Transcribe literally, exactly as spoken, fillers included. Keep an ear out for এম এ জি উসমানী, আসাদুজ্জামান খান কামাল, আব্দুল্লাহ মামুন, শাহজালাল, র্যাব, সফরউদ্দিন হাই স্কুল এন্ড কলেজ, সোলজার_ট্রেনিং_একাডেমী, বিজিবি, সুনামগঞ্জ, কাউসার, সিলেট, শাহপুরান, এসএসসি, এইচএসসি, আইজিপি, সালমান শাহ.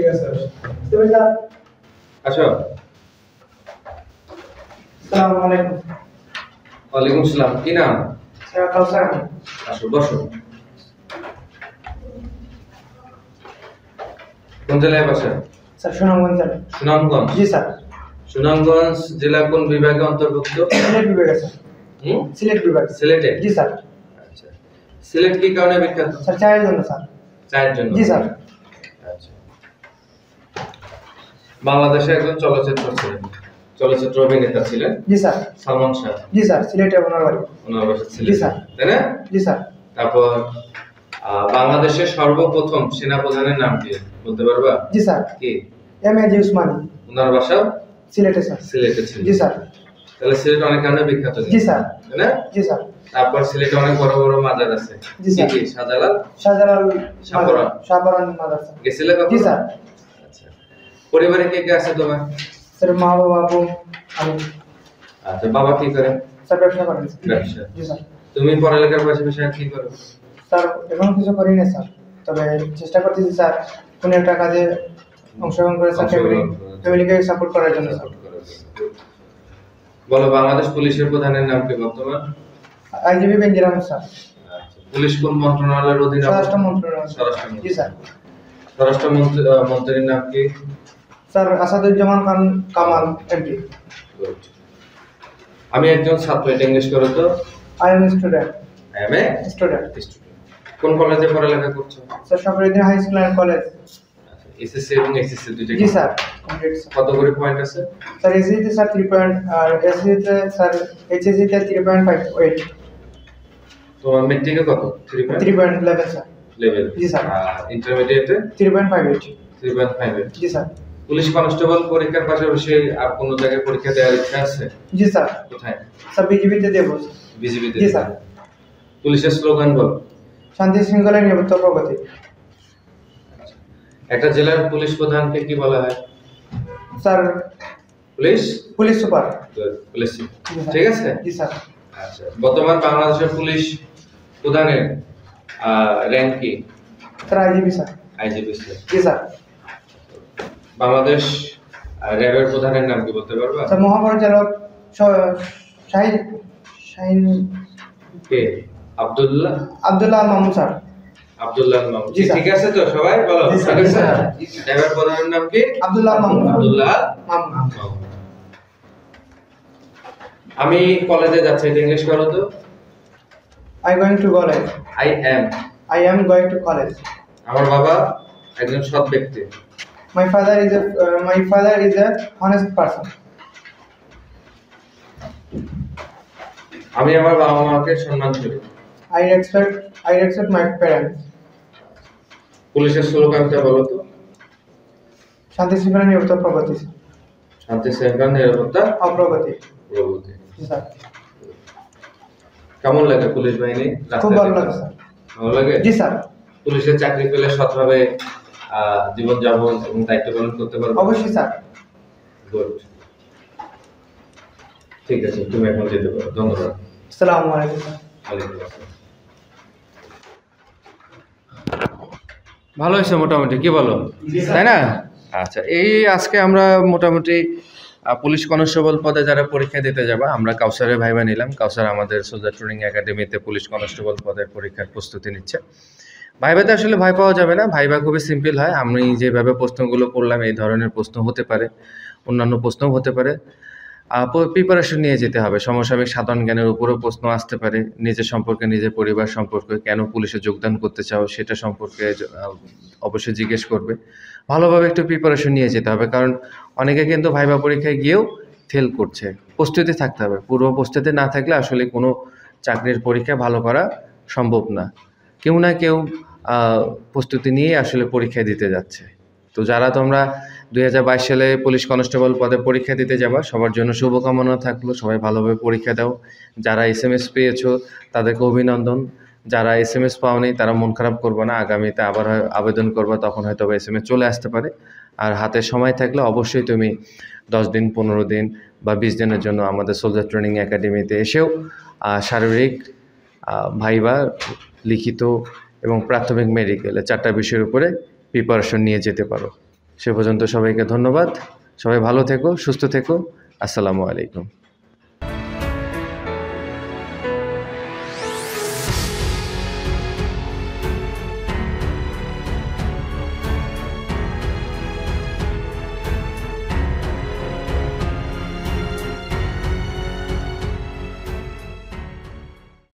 ঠিক আছে sir sir আচ্ছা আসসালামু আলাইকুম। ওয়া আলাইকুম আসসালাম। কি নাম? স্যার কাউসার। আসো বসো। কোন জেলায় বাসা? স্যার সুনামগঞ্জ জেলা। সুনামগঞ্জ? জি স্যার। সুনামগঞ্জ জেলা কোন বিভাগে অন্তর্ভুক্ত? সিলেট বিভাগে স্যার। হুম সিলেট বিভাগ। সিলেটে? জি স্যার। আচ্ছা সিলেট কি কারণে বিখ্যাত? স্যার চায়ের জন্য স্যার। চায়ের জন্য? জি স্যার। আচ্ছা বাংলাদেশে একজন চলচ্চিত্র ছিলেন, চলচ্চিত্র অভিনেতা ছিলেন? জি স্যার। সালমান শাহ? জি স্যার। সিলেটে ওনার বাড়ি? ওনার বাড়ি সিলেট। জি স্যার। তাই না? জি স্যার। তারপর বাংলাদেশের সর্বপ্রথম সেনাপ্রধানের নাম কি বলতে পারবা? জি স্যার। কে? এম এ জি উসমানী। ওনার বাসা? সিলেটে স্যার। সিলেটে ছিলেন? জি স্যার। তাহলে সিলেট অনেক কারণে বিখ্যাত। জি স্যার। তাই না? জি স্যার। তারপর সিলেটে অনেক বড় বড় মাজার আছে। জি স্যার। শাহজালাল? শাহজালাল শাহপুরান? শাহপুরান মাজার স্যার। গেছিলে কখন? জি স্যার। আচ্ছা পরিবারে কে কে আছে তোমার? স্যার মা বাবা আপু আমি। আচ্ছা বাবা কি করেন? স্যার ব্যবসা করেন। ব্যবসা? জি স্যার। তুমি পড়ালেখার পাশাপাশি কি করো? স্যার এখন কিছু করি না স্যার, তবে চেষ্টা করতেছি স্যার কোনো একটা কাজে অংশগ্রহণ করে স্যার ফ্যামিলিকে সাপোর্ট করার জন্য। বলো বাংলাদেশ পুলিশের প্রধানের নাম কি বর্তমান? আইজিপি বেঞ্জিরাম sir. পুলিশ কোন মন্ত্রণালয়ের অধীনে? স্বরাষ্ট্র মন্ত্রণালয়। স্বরাষ্ট্র? জি স্যার। স্বরাষ্ট্র মন্ত্রীর নাম কি? Sir আসাদুজ্জামান খান কামাল MP. আমি একজন ছাত্র, এটা ইংলিশ করো তো। I am student. I am a student. কোন কলেজে পড়ালেখা করছো? Sir সফরউদ্দিন হাই স্কুল এন্ড কলেজ। এসএসসি এবং এসএসসি দুটো? জি স্যার। কত করে পয়েন্ট আছে? স্যার এসএসসি তে স্যার তিন পয়েন্ট আর এসএসসি তে স্যার এইচএসসি তে তিন পয়েন্ট পাঁচ আট। তোমার ম্যাট্রিকে কত? তিন পয়েন্ট এক এক স্যার। লেভেল? জি স্যার। ইন্টারমিডিয়েটে তিন পয়েন্ট পাঁচ আট। তিন পয়েন্ট পাঁচ আট? জি স্যার। পুলিশ কনস্টেবল পরীক্ষার পাশাপাশি আর কোনো জায়গায় পরীক্ষা দেওয়ার ইচ্ছা আছে? জি স্যার। কোথায়? স্যার বিজিবিতে দেব। বিজিবিতে? জি স্যার। পুলিশের স্লোগান বল। শান্তি শৃঙ্খলা নিরাপত্তা প্রগতি। একটা জেলার পুলিশ প্রধানকে কি বলা হয়? Sir police police super. Police? ঠিক আছে। জি স্যার। আচ্ছা বর্তমান বাংলাদেশের পুলিশ প্রধানের র‍্যাঙ্ক কি? Sir আইজিপি sir. আইজিপি sir. জি স্যার। বাংলাদেশ র্যাবের প্রধানের নাম কি বলতে পারবা? স্যার মহাপরিচালক শাহিন শাহিন কে? আব্দুল্লাহ আব্দুল্লাহ মামুন স্যার। আব্দুল্লাহ মামুন? জি ঠিক আছে। তো সবাই বলো। ঠিক আছে স্যার। ড্রাইভার প্রধানের নাম কি? আব্দুল্লাহ মামুন। আব্দুল্লাহ মামুন। আমি কলেজে যাচ্ছি, এটা ইংলিশ করো তো। I going to college. I am I am going to college. আমার বাবা একজন সৎ ব্যক্তি। My father is a my father is a honest person. আমি আমার বাবা মাকে সম্মান করি। I respect I respect my parents. পুলিশের স্লোগানটা বলো তো। শান্তি শৃঙ্খলা নিরাপত্তা প্রগতি। শান্তি শৃঙ্খলা নিরাপত্তা প্রগতি। প্রগতি? জি স্যার। কেমন লাগে পুলিশ বাহিনী? খুব ভালো লাগে স্যার। ভালো লাগে? জি স্যার। পুলিশের চাকরি পেলে সৎভাবে জীবন যাপন এবং দায়িত্ব পালন করতে পারবে? অবশ্যই স্যার। গুড। ঠিক আছে তুমি এখন যেতে পারো। ধন্যবাদ। আসসালামু আলাইকুম। ওয়ালাইকুম আসসালাম। ভালো হয়েছে মোটামুটি, কি বলো? তাই না? আচ্ছা এই আজকে আমরা মোটামুটি পুলিশ কনস্টেবল পদে যারা পরীক্ষা দিতে যাবে, আমরা কাউসারের ভাইবা নিলাম। কাউসার আমাদের সোলজার ট্রেনিং একাডেমিতে পুলিশ কনস্টেবল পদের পরীক্ষার প্রস্তুতি নিচ্ছে। ভাইবাতে আসলে ভয় পাওয়া যাবে না, ভাইবা খুবই সিম্পল হয়। আমি যেভাবে প্রশ্নগুলো করলাম এই ধরনের প্রশ্ন হতে পারে, অন্যান্য প্রশ্নও হতে পারে। প্রিপারেশন নিয়ে যেতে হবে। সমসাময়িক সাধারণ জ্ঞানের উপরেও প্রশ্ন আসতে পারে, নিজের সম্পর্কে, নিজের পরিবার সম্পর্কে, কেন পুলিশে যোগদান করতে চাও সেটা সম্পর্কে অবশ্যই জিজ্ঞেস করবে। ভালোভাবে একটু প্রিপারেশন নিয়ে যেতে হবে, কারণ অনেকে কিন্তু ভাইবা পরীক্ষায় গিয়েও ফেল করছে। প্রস্তুতি থাকতে হবে। পূর্ব প্রস্তুতি না থাকলে আসলে কোনো চাকরির পরীক্ষা ভালো করা সম্ভব না। কেউ না কেউ প্রস্তুতি নিয়ে আসলে পরীক্ষা দিতে যাচ্ছে। তো যারা তোমরা দুই হাজার বাইশ সালে পুলিশ কনস্টেবল পদে পরীক্ষা দিতে যাবা, সবার জন্য শুভকামনা থাকলো। সবাই ভালোভাবে পরীক্ষা দাও। যারা এস এম এস পেয়েছো তাদেরকে অভিনন্দন। যারা এস এম এস পাওনি তারা মন খারাপ করবে না, আগামীতে আবার আবেদন করবা, তখন হয়তো এস এম এস চলে আসতে পারে। আর হাতে সময় থাকলে অবশ্যই তুমি দশ দিন পনেরো দিন বা বিশ দিনের জন্য আমাদের সোলজার ট্রেনিং একাডেমিতে এসেও শারীরিক ভাইবা, লিখিত এবং প্রাথমিক মেডিকেল চারটা বিষয়ের উপরে প্রিপারেশন নিয়ে যেতে পারো। সে পর্যন্ত সবাইকে ধন্যবাদ, সবাই ভালো থেকো, সুস্থ থেকো, আসসালামু আলাইকুম।